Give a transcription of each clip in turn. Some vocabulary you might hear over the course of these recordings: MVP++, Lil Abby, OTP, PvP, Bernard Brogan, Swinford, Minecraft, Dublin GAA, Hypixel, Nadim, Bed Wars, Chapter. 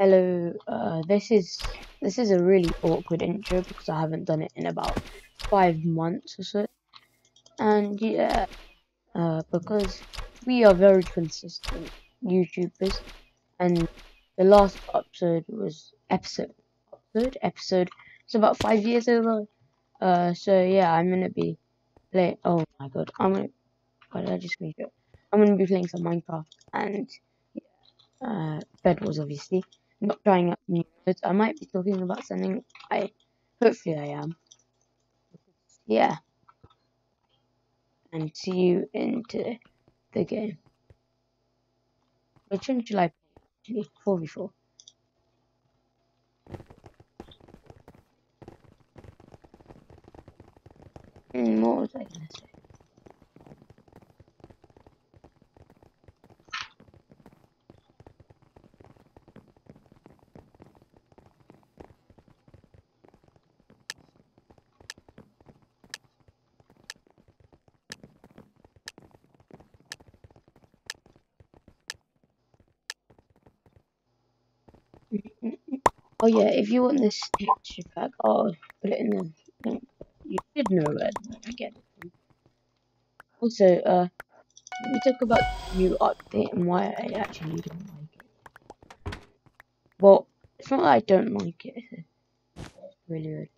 Hello, this is a really awkward intro because I haven't done it in about 5 months or so, and yeah, because we are very consistent YouTubers, and the last episode was episode. It's about 5 years ago, so yeah, I'm gonna be playing. Oh my god, why did I just make it? I'm gonna be playing some Minecraft and Bed Wars, obviously. Not trying up new modes. I might be talking about something. Hopefully I am. Yeah. And see you into the game. Which one should I play? 4v4. What was I gonna say? Oh yeah, if you want this texture pack, I'll put it in the link. You should know where I get it. Also, let me talk about the new update and why I actually don't like it. Well, it's not that I don't like it. It's really weird.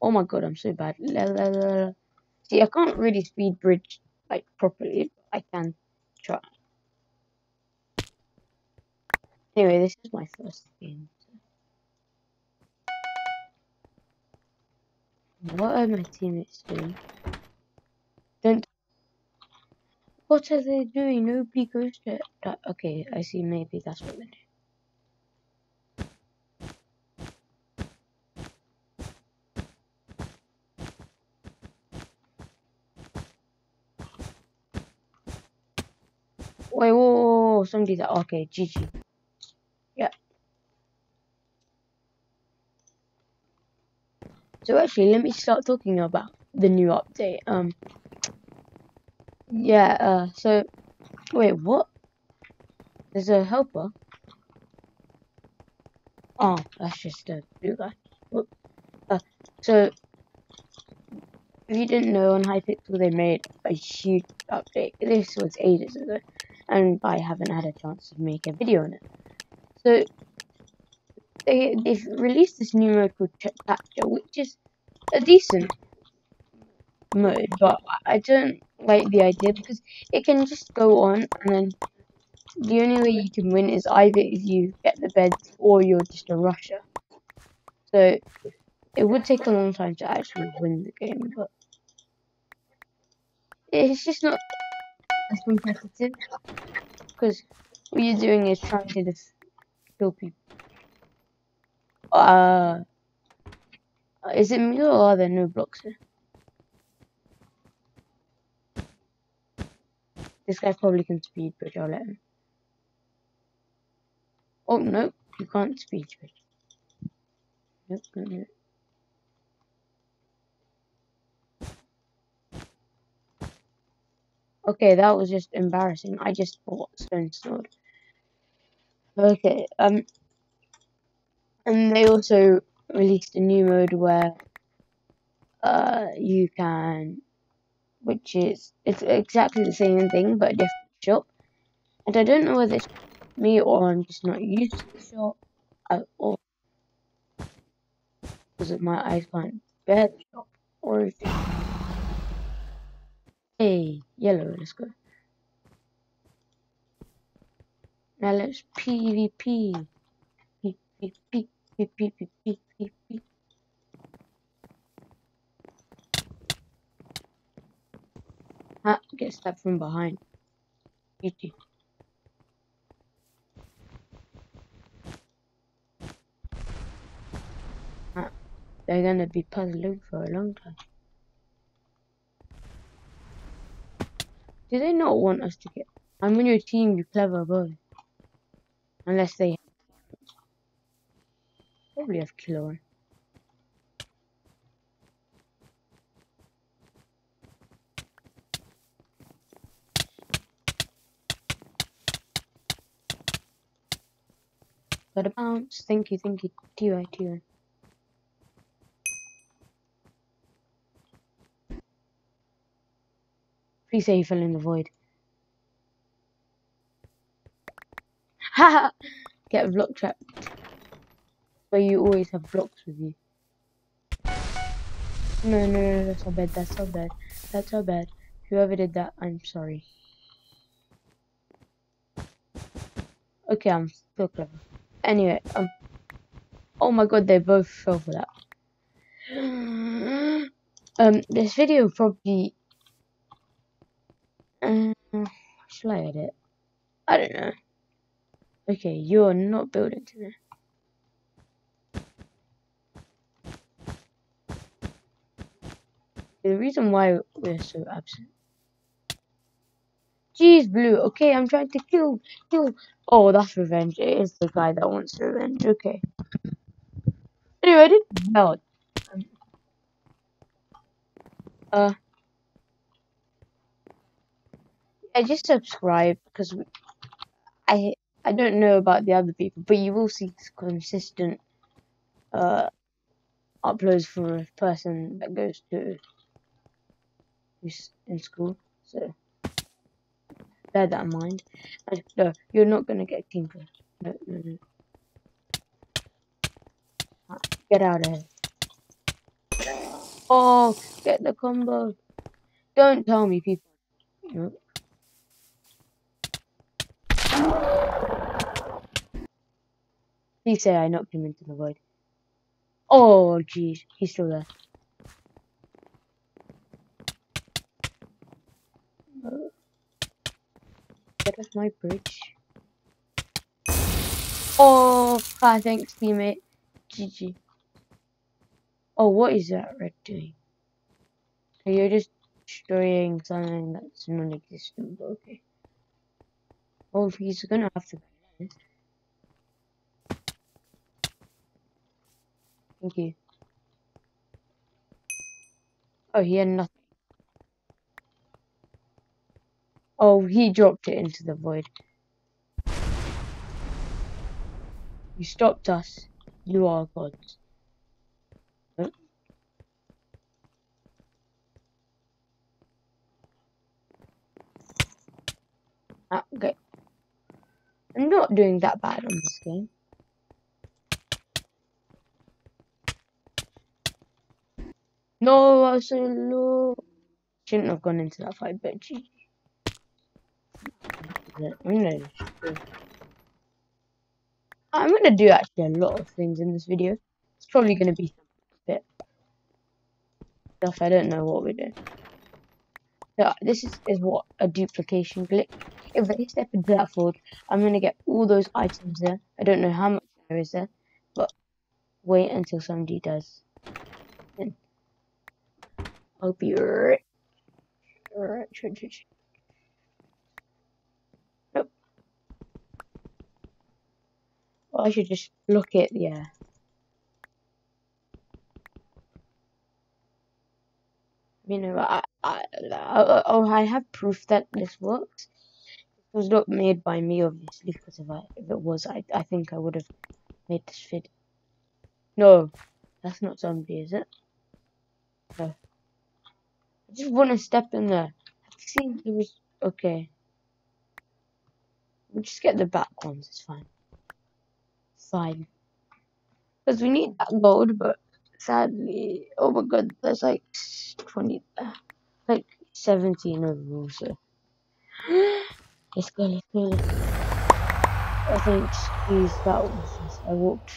Oh my god, I'm so bad. La, la, la, la. See, I can't really speed bridge like properly, but I can try. Anyway, this is my first game. What are my teammates doing? What are they doing? Nobody goes to that. Okay, I see. Maybe that's what they do. Wait, whoa! Somebody that. Okay, GG. So actually, let me start talking about the new update. Yeah. So, wait, what? There's a helper. Oh, that's just a blue guy. So, if you didn't know, on Hypixel they made a huge update. This was ages ago, and I haven't had a chance to make a video on it. So. They've released this new mode called Chapter, which is a decent mode, but I don't like the idea because it can just go on, and then the only way you can win is either if you get the beds or you're just a rusher. So it would take a long time to actually win the game, but it's just not as competitive because all you're doing is trying to just kill people. Is it me or are there no blocks here? This guy probably can speed bridge, I'll let him. Oh, no, you can't speed bridge. Nope, nope, nope. Okay, that was just embarrassing. I just bought stone sword. Okay, and they also released a new mode where you can, which is, it's exactly the same thing but a different shop. And I don't know whether it's me or I'm just not used to the shop at all, because my eyes can't bear the shop or anything. Hey, yellow, let's go. Now let's PvP. Beep, beep, beep, beep, beep, beep, beep, beep. Ah, get stabbed from behind. Beauty. Ah, they're gonna be puzzling for a long time. Do they not want us to get? I'm on your team, you clever boy. Unless they. Probably have killer one. Got a bounce. Thank you. TY. Please say you fell in the void. Haha! Get a block trap. Where you always have blocks with you. No, that's so bad. Whoever did that, I'm sorry. Okay, I'm still clever. Anyway, oh my god, they both fell for that. This video probably... shall I edit? I don't know. Okay, you're not building today. The reason why we're so absent. Jeez, Blue. Okay, I'm trying to kill. Oh, that's revenge. It is the guy that wants revenge. Okay. Anyway, I did well. I just subscribe because I don't know about the other people, but you will see consistent uploads from a person that goes to. In school, so bear that in mind. And no, you're not gonna get team kill. No. Get out of here. Oh, get the combo. Don't tell me, people. No. Please say I knocked him into the void. Oh, jeez, he's still there. Get off my bridge. Oh, thanks, teammate. GG. Oh, what is that red doing? So you're just destroying something that's non-existent, but okay. Oh, he's gonna have to go. Thank you. Oh, he had nothing. Oh, he dropped it into the void. You stopped us. You are gods. Oh. Ah, okay. I'm not doing that bad on this game. No, I was so low. Shouldn't have gone into that fight, but gee. I'm gonna do actually a lot of things in this video. It's probably gonna be a bit stuff. I don't know what we're doing. So this is what a duplication glitch. If I step into that fold, I'm gonna get all those items there. I don't know how much there is there, but wait until somebody does. Then I'll be rich. I should just look at the air. You know, I have proof that this works. It was not made by me, obviously, because if it was, I think I would have made this fit. No, that's not zombie, is it? No. I just want to step in there. I've seen it was okay. We'll just get the back ones. It's fine. Fine, because we need that gold, but sadly, oh my god, there's like 20, like 17 overall. So let's go. I think excuse that was I walked.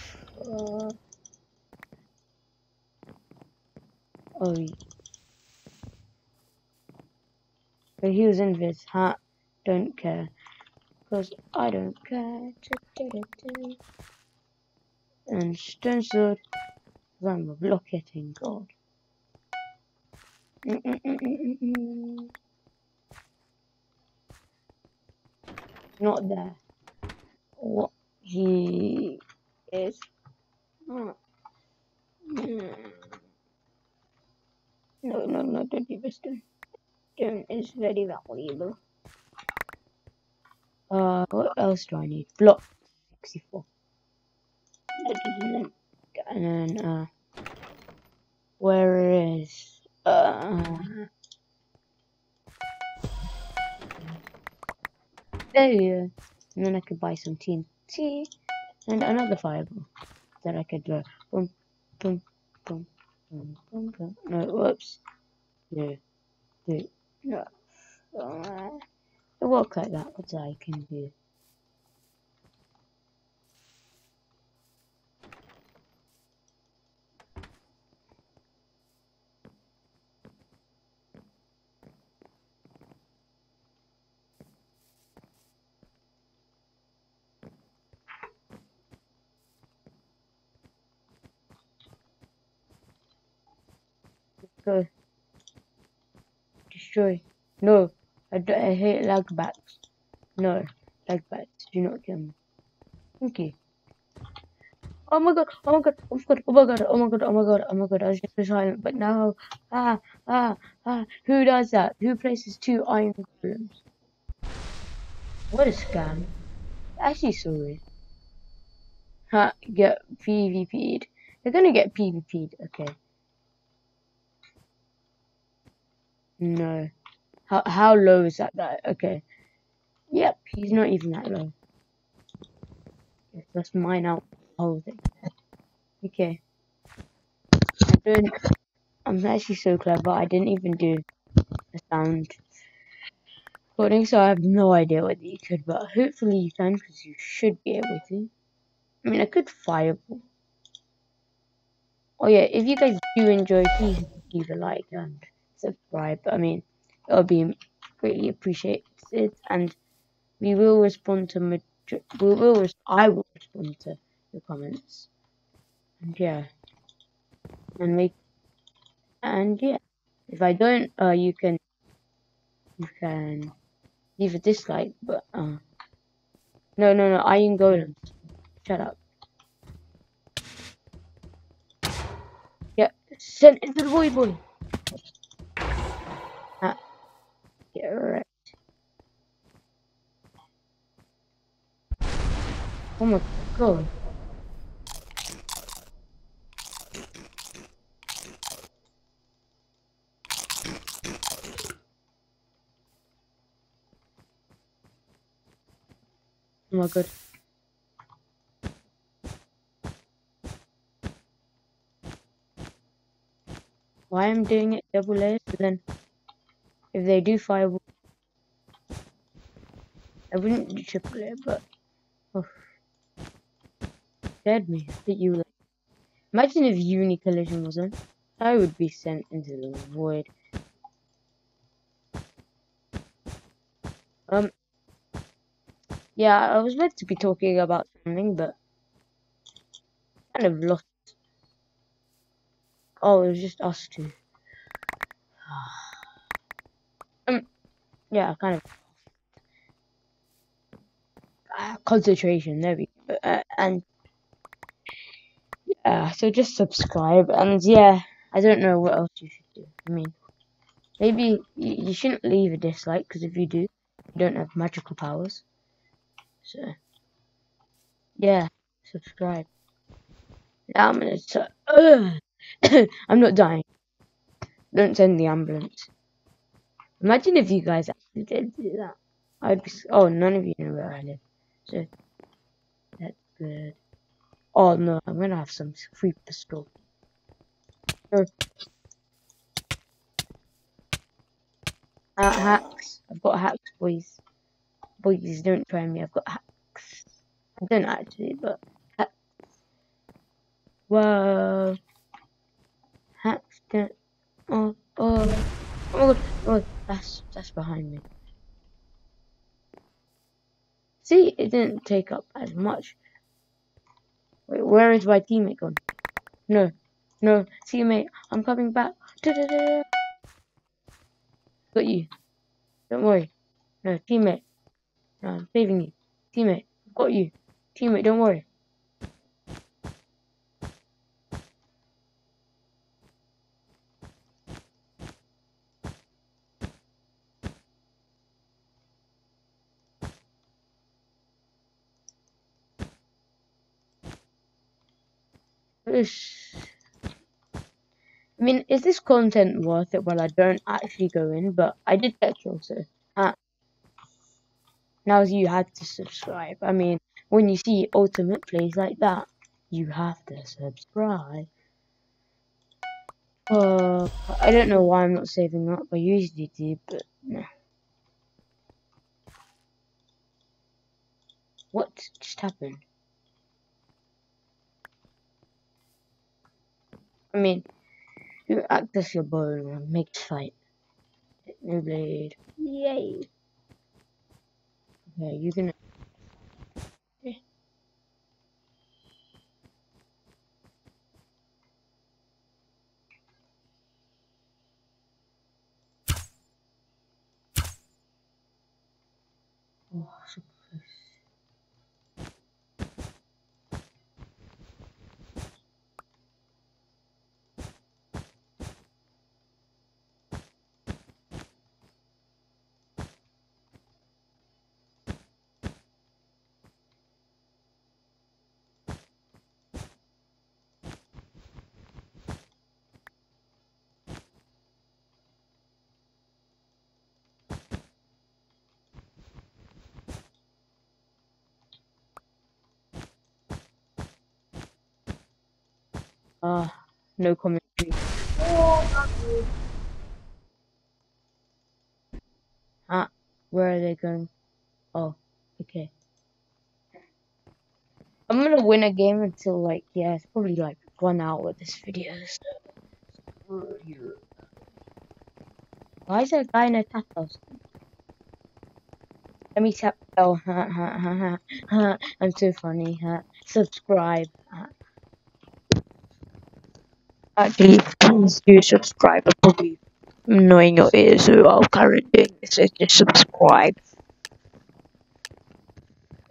Oh, but he was in his hat. Don't care, because I don't care. And stone sword, I'm a block hitting god. Not there. What he is. No, don't do this stone. Stone is very valuable. What else do I need? Block 64. And then, where is, there we go. And then I could buy some TNT and another fireball. Then I could go boom, boom, boom, boom, boom, boom. No, whoops. No, no, no. It worked like that, but I can do. Go. Destroy. No, I hate lag backs. No, lag backs. Do not kill me. Thank you. Oh my god! Oh my god! Oh my god! Oh my god! Oh my god! Oh my god! Oh my god! I was just silent, but now, who does that? Who places 2 iron golems? What a scam! Actually, sorry. Ha! Get PvP'd. They're gonna get PvP'd. Okay. No, how low is that? Okay, yep, he's not even that low. Let's mine out the whole thing. Okay, I'm actually so clever. I didn't even do a sound recording, so I have no idea what you could, but hopefully you can, because you should be able to. I mean, I could fireball. Oh yeah, if you guys do enjoy, please leave a like and subscribe. I mean, it'll be greatly appreciated, and we will respond to I will respond to your comments, and yeah, if I don't, you can leave a dislike, but no, iron golem, shut up. Yeah, send it to the void boy. Yeah, right. Oh my god. Oh my god. Why I'm doing it double layer, so then if they do fireball, I wouldn't do triple it, but oh, scared me. That you like. Imagine if uni collision was on, I would be sent into the void. Yeah, I was meant to be talking about something, but kind of lost. Oh, it was just us two. Yeah, kind of concentration. There we go. And yeah, so just subscribe, and yeah, I don't know what else you should do. I mean, maybe you shouldn't leave a dislike, because if you do, you don't have magical powers. So yeah, subscribe. Now I'm gonna. I'm not dying. Don't send the ambulance. Imagine if you guys actually did do that. I'd be, oh, none of you know where I live, so that's good. Oh no, I'm gonna have some free pistol. No. Hacks. I've got hacks, boys. Boys, don't try me. I've got hacks. I don't actually, but hacks. Whoa. Hacks. Don't. Oh, oh. Oh my god, oh, that's behind me. See, it didn't take up as much. Wait, where is my teammate gone? No, no, teammate, I'm coming back. Da -da -da. Got you. Don't worry. No, teammate. No, I'm saving you. Teammate, I've got you. Teammate, don't worry. I mean, is this content worth it? Well, I don't actually go in, but I did catch you also. Now you had to subscribe. I mean, when you see ultimate plays like that, you have to subscribe. I don't know why I'm not saving up. I usually do, but no. What just happened? I mean, you access your bow and make it fight. New blade. Yay. Okay, you can. Okay. Oh, so no commentary. Oh, where are they going? Oh, okay. I'm gonna win a game until like, yeah, it's probably like 1 hour of this video. So. Why is there a guy in a tap house? Let me tap. Oh, I'm so funny. Subscribe. Actually, please do subscribe. I'm probably annoying your ears while I'm currently doing this, so just subscribe.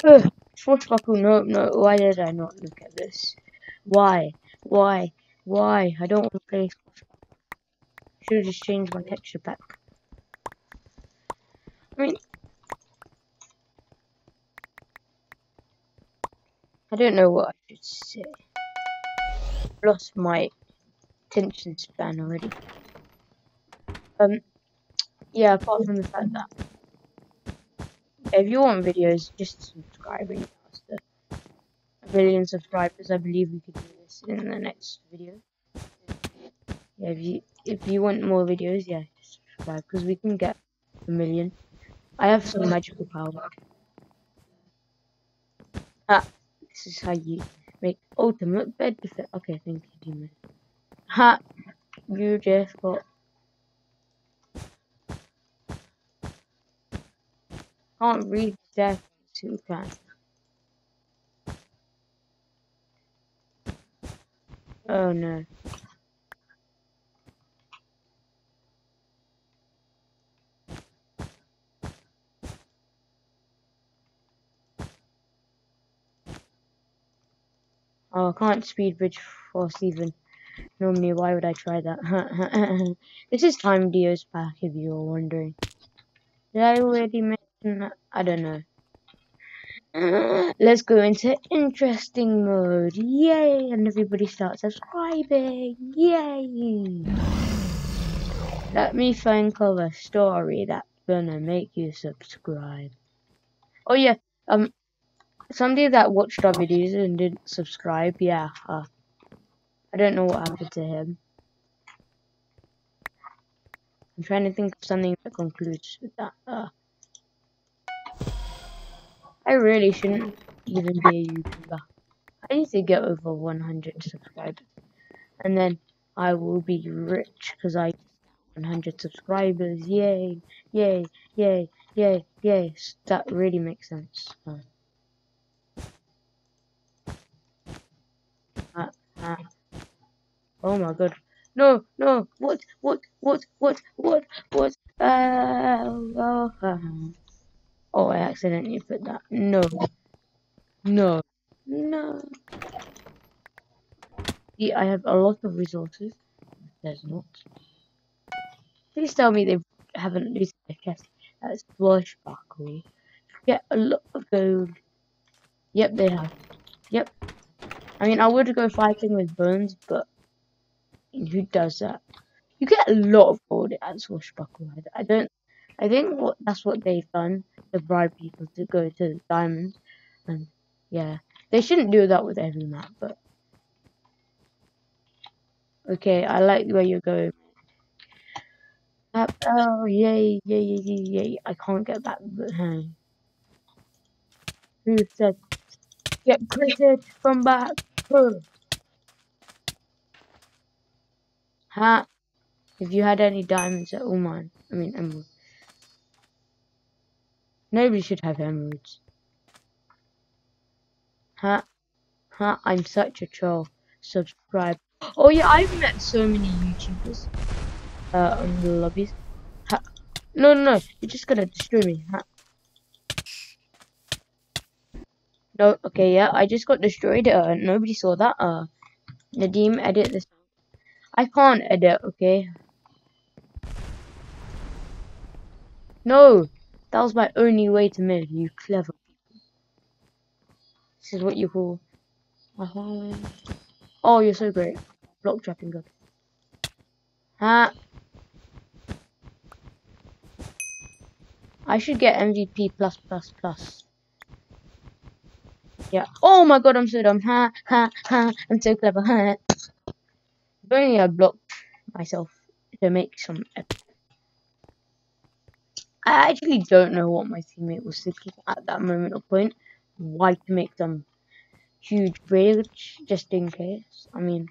Ugh, swashbuckle, no, why did I not look at this? Why? I don't want to play swashbuckle. Should have just changed my texture back. I mean, I don't know what I should say. I've lost my attention span already. Yeah, apart from the fact that if you want videos, just subscribing faster. 1 million subscribers, I believe we could do this in the next video. Yeah, if you want more videos, yeah, just subscribe, because we can get 1 million. I have some magical power. This is how you make ultimate bed defense. Okay, thank you, Demon. Ha! You just got. Can't read death too fast. Oh no. Oh, I can't speed bridge fast even. Normally, why would I try that? This is Time Dio's pack, if you were wondering. Did I already mention that? I don't know. Let's go into interesting mode. Yay! And everybody starts subscribing. Yay! Let me think of a story that's gonna make you subscribe. Oh yeah, somebody that watched our videos and didn't subscribe, yeah, I don't know what happened to him. I'm trying to think of something that concludes with that. I really shouldn't even be a YouTuber. I need to get over 100 subscribers. And then I will be rich because I 100 subscribers. Yay, yay, yay, yay, yay. That really makes sense. Oh my god. No, what? Oh, I accidentally put that. No. See, I have a lot of resources. There's not. Please tell me they haven't looted their chest. That's swashbuckle. Get a lot of gold. Yep, they have. Yep. I I mean, I would go fighting with bones, but who does that? You get a lot of gold at Swashbuckle. I think that's what they've done to bribe people to go to the diamonds, and yeah, they shouldn't do that with every map, but okay, I like where you're going. Oh yay! I can't get back, but hey, who said get critted from back? Huh. Huh? If you had any diamonds at all, mine. I mean emeralds. Nobody should have emeralds. Huh? Huh? I'm such a troll. Subscribe. Oh yeah, I've met so many YouTubers. On the lobbies. Ha. No, you're just gonna destroy me. Ha. No, okay, yeah, I just got destroyed. Nobody saw that. Nadim, edit this. I can't edit, okay? No, that was my only way to move, you clever people. This is what you call. Oh, you're so great. Block trapping god. Ha. I should get MVP++. Yeah. Oh my god, I'm so dumb. Ha ha ha. I'm so clever. Ha. If only I blocked myself to make some epic. I actually don't know what my teammate was thinking at that moment or point. Why to make some huge bridge just in case. I mean.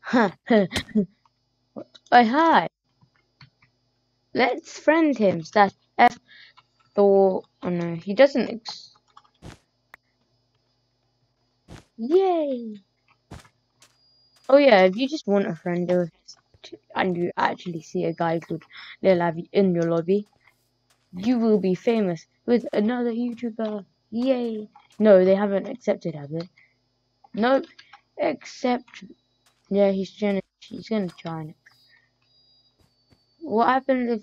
Ha ha. Oh, hi. Let's friend him. /f. Thor. Oh no, he doesn't. Yay! Oh yeah, if you just want a friend and you actually see a guy called Lil Abby in your lobby, you will be famous with another YouTuber. Yay! No, they haven't accepted, have they? Nope. Accept. Yeah, he's gonna try it. What happens if,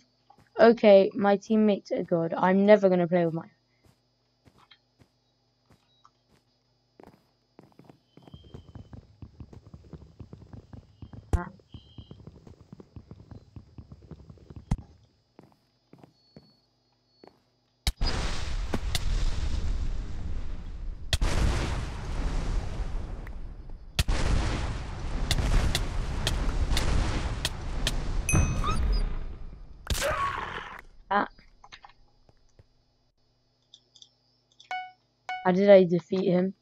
okay, my teammates are good. I'm never gonna play with mine. How did I defeat him?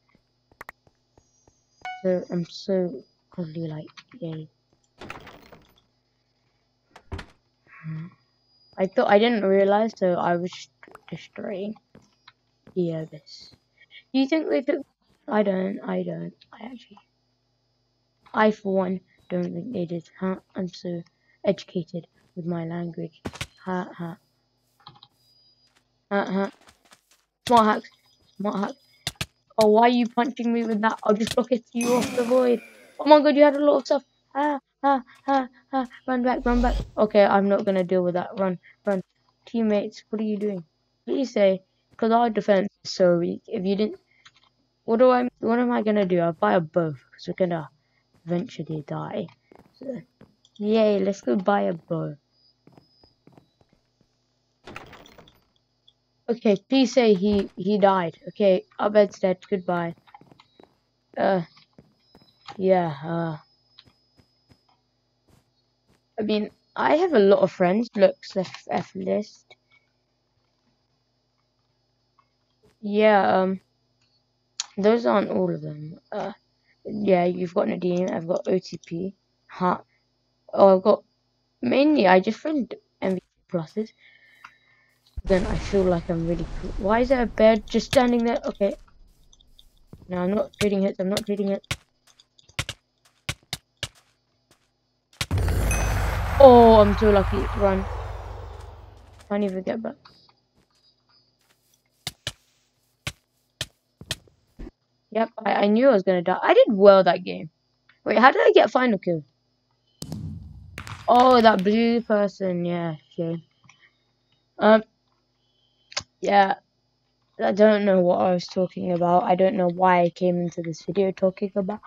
So I'm so ugly, like, yay. I thought I didn't realize, so I was destroying the abyss. Do you think they took? I don't. I for one don't think they did. Huh? I'm so educated with my language. Ha ha. Ha ha. Smart hacks. Oh, why are you punching me with that? I'll just rocket you off the void. Oh my god, you had a lot of stuff. Ah, ah, ah, ah. Run back. Okay, I'm not gonna deal with that. Run. Teammates, what are you doing? Please say, because our defense is so weak. If you didn't, what am I gonna do? I'll buy a bow because we're gonna eventually die. So, yay, let's go buy a bow. Okay, please say he died. Okay, our bed's dead. Goodbye. Yeah. I mean, I have a lot of friends. Look, /f list. Yeah. Those aren't all of them. Yeah, you've got Nadim. I've got OTP. Huh. Oh, I've got mainly. I just friend MVP++. Then I feel like I'm really cool. Why is there a bed just standing there? Okay. No, I'm not treating it. Oh, I'm so lucky. Run. Can't even get back. Yep, I knew I was gonna die. I did well that game. Wait, how did I get final kill? Oh, that blue person. Yeah, shame. yeah, I don't know what I was talking about. I don't know why I came into this video talking about